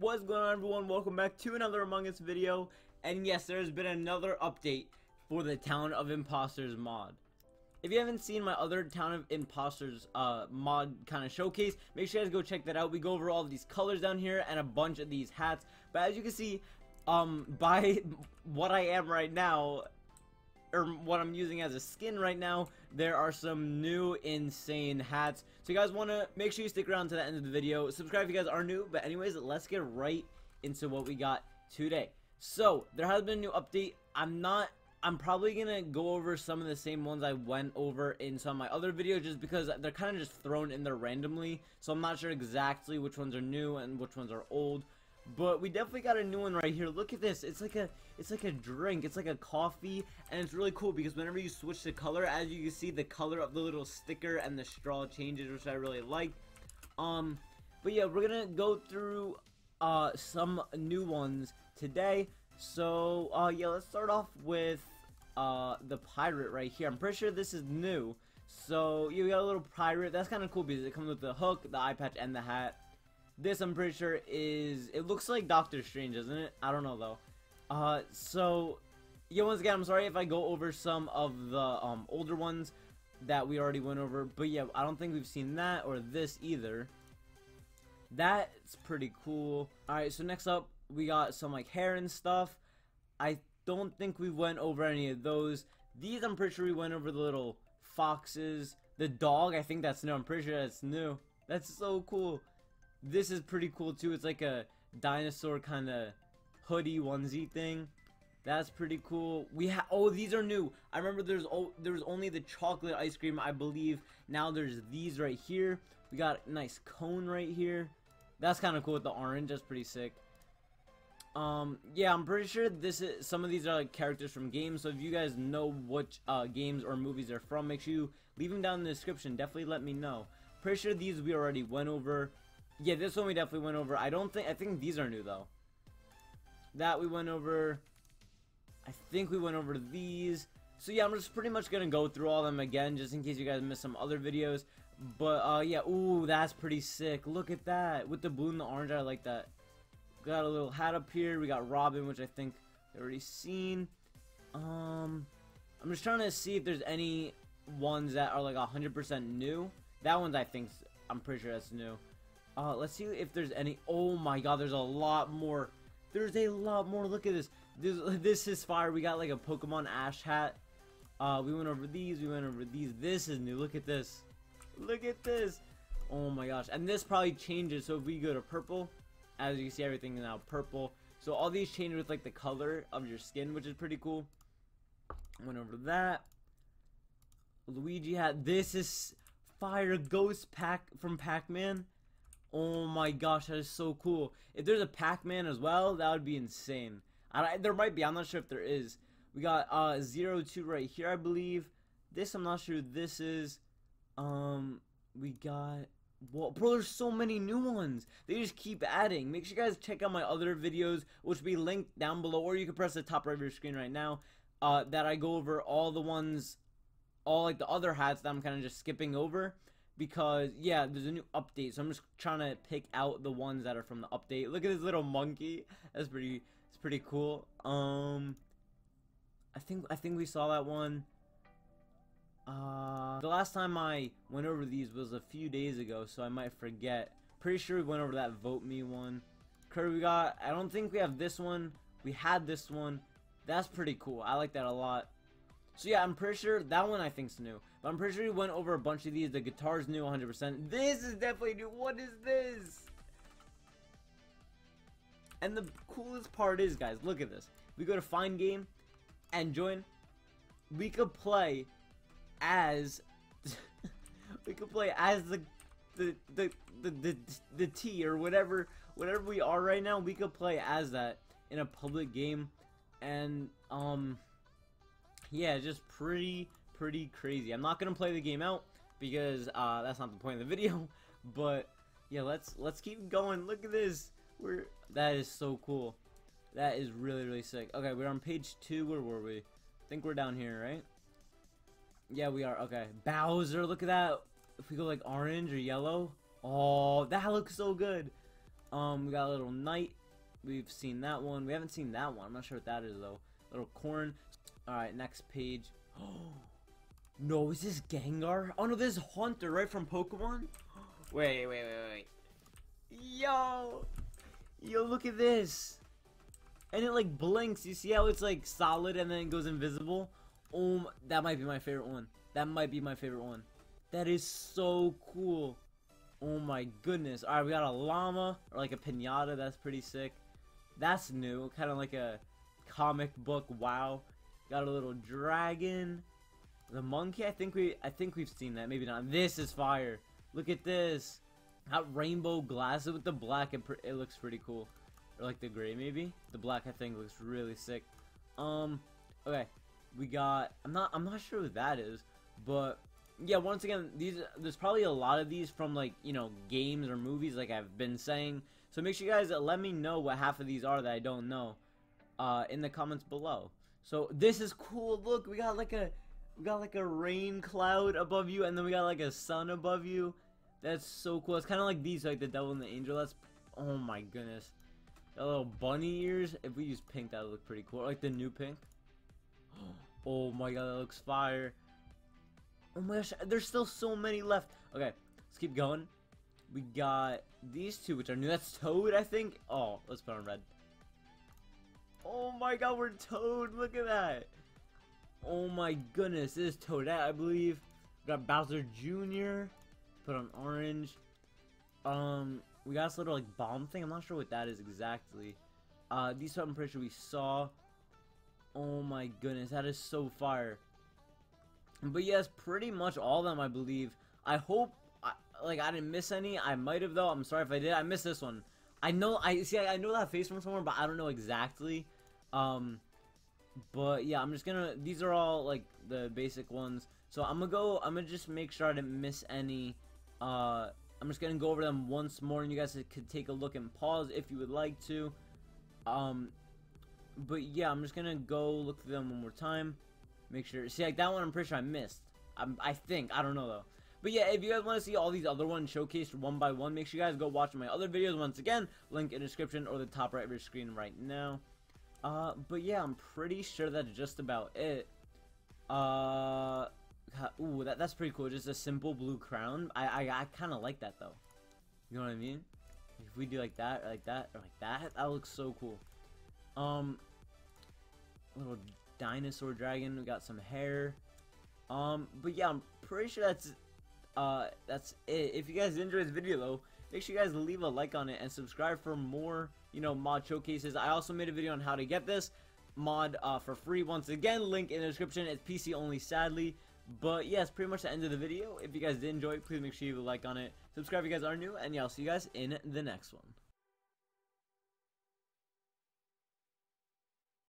What's going on, everyone? Welcome back to another Among Us video. And yes, there's been another update for the Town of Imposters mod. If you haven't seen my other Town of Imposters mod kind of showcase, make sure you guys go check that out. We go over all of these colors down here and a bunch of these hats. But as you can see, by what I am right now, or what I'm using as a skin right now, there are some new insane hats. So you guys want to make sure you stick around to the end of the video. Subscribe if you guys are new. But anyways, let's get right into what we got today. So there has been a new update. I'm probably gonna go over some of the same ones I went over in some of my other videos, just because they're kind of just thrown in there randomly. So I'm not sure exactly which ones are new and which ones are old. But we definitely got a new one right here. Look at this. It's like a drink. It's like a coffee, and it's really cool because whenever you switch the color, as you can see, the color of the little sticker and the straw changes, which I really like. But yeah, we're gonna go through some new ones today. So yeah, let's start off with the pirate right here. I'm pretty sure this is new. So you got a little pirate. That's kind of cool because it comes with the hook, the eye patch, and the hat. This, I'm pretty sure, is... It looks like Doctor Strange, doesn't it? I don't know, though. Yeah, once again, I'm sorry if I go over some of the older ones that we already went over. But, yeah, I don't think we've seen that or this either. That's pretty cool. Alright, so next up, we got some, like, hair and stuff. I don't think we went over any of those. These, I'm pretty sure we went over the little foxes. The dog, I think that's new. I'm pretty sure that's new. That's so cool. This is pretty cool too. It's like a dinosaur kind of hoodie onesie thing. That's pretty cool. We have, oh, these are new. I remember there was only the chocolate ice cream, I believe. Now there's these right here. We got a nice cone right here. That's kind of cool with the orange. That's pretty sick. Yeah, I'm pretty sure this is, some of these are like characters from games. So if you guys know which games or movies they're from, make sure you leave them down in the description. Definitely let me know. Pretty sure these we already went over. Yeah, this one we definitely went over. I think these are new though. That we went over. I think we went over these. So yeah, I'm just pretty much gonna go through all of them again, just in case you guys missed some other videos. But yeah, ooh, that's pretty sick. Look at that with the blue and the orange. I like that. Got a little hat up here. We got Robin, which I think we already seen. I'm just trying to see if there's any ones that are like 100% new. That one's, I think, I'm pretty sure that's new. Let's see if there's any. Oh my god, there's a lot more. There's a lot more. Look at this. This is fire. We got like a Pokemon Ash hat. We went over these. We went over these. This is new. Look at this. Look at this. Oh my gosh. And this probably changes. So if we go to purple, as you can see, everything is now purple. So all these change with like the color of your skin, which is pretty cool. Went over that. Luigi hat. This is fire. Ghost pack from Pac-Man. Oh my gosh, that is so cool. If there's a Pac-Man as well, that would be insane. There might be. I'm not sure if there is. We got Zero Two right here, I believe. This, I'm not sure who this is. We got... Well, bro, there's so many new ones. They just keep adding. Make sure you guys check out my other videos, which will be linked down below, or you can press the top right of your screen right now, that I go over all the ones, all like the other hats that I'm kind of just skipping over. Because, yeah, there's a new update, so I'm just trying to pick out the ones that are from the update. Look at this little monkey. That's pretty cool. I think we saw that one. The last time I went over these was a few days ago, so I might forget. Pretty sure we went over that Vote Me one. Curry we got, I don't think we have this one. We had this one. That's pretty cool. I like that a lot. So yeah, I'm pretty sure that one I think's new. But I'm pretty sure we went over a bunch of these. The guitar's new 100%. This is definitely new. What is this? And the coolest part is, guys, look at this. We go to find game and join. We could play as we could play as the T or whatever we are right now. We could play as that in a public game, and yeah, just pretty crazy. I'm not gonna play the game out because that's not the point of the video. But yeah, let's keep going. Look at this. That is so cool. That is really sick. Okay, we're on page 2. Where were we? I think we're down here, right? Yeah, we are. Okay, Bowser. Look at that. If we go like orange or yellow, oh, that looks so good. We got a little Knight. We've seen that one. We haven't seen that one. I'm not sure what that is though. Little Corn. Alright, next page. Oh no, is this Gengar? Oh no, this is Haunter, right, from Pokemon? Wait. Yo, look at this. And it like blinks. You see how it's like solid and then it goes invisible? That might be my favorite one. That is so cool. Oh my goodness. Alright, we got a llama, or like a pinata. That's pretty sick. That's new. Kind of like a comic book. Wow. Got a little dragon. The monkey, I think we've seen that. Maybe not. This is fire. Look at this. That rainbow glasses with the black. It looks pretty cool. Or like the gray, maybe. The black, I think, looks really sick. Okay. We got... I'm not sure what that is. But... yeah, once again, there's probably a lot of these from, like, you know, games or movies, like I've been saying. So make sure you guys let me know what half of these are that I don't know in the comments below. So this is cool. Look, we got like a rain cloud above you, and then we got like a sun above you. That's so cool. It's kind of like these, like the devil and the angel. That's, oh my goodness. Got little bunny ears. If we use pink, that would look pretty cool. Like the new pink. Oh my god, that looks fire. Oh my gosh, there's still so many left. Okay, let's keep going. We got these two, which are new. That's Toad, I think. Oh, let's put on red. Oh my god, we're Toad. Look at that. Oh my goodness, this is Toadette, I believe. We got Bowser Jr. Put on orange. We got this little like bomb thing. I'm not sure what that is exactly. These two I'm pretty sure we saw. Oh my goodness, that is so fire. But yes, pretty much all of them, I believe. I hope, I didn't miss any. I might have though. I'm sorry if I did. I missed this one. I know that face from somewhere, but I don't know exactly. But yeah, I'm just gonna. These are all like the basic ones. So I'm gonna go. I'm gonna just make sure I didn't miss any. I'm just gonna go over them once more, and you guys could take a look and pause if you would like to. But yeah, I'm just gonna go look through them one more time. Make sure, see, like that one I'm pretty sure I missed. I don't know though. But yeah, if you guys want to see all these other ones showcased one by one, make sure you guys go watch my other videos once again. Link in the description or the top right of your screen right now. But yeah, I'm pretty sure that's just about it. Ooh, that's pretty cool. Just a simple blue crown. I kind of like that though. You know what I mean? If we do like that, or like that, or like that, that looks so cool. Little dinosaur dragon. We got some hair. But yeah, I'm pretty sure that's it. If you guys enjoyed this video though, make sure you guys leave a like on it and subscribe for more, you know, mod showcases. I also made a video on how to get this mod for free. Once again, link in the description. It's PC only, sadly. But yeah, it's pretty much the end of the video. If you guys did enjoy it, please make sure you leave a like on it. Subscribe if you guys are new, and yeah, I'll see you guys in the next one.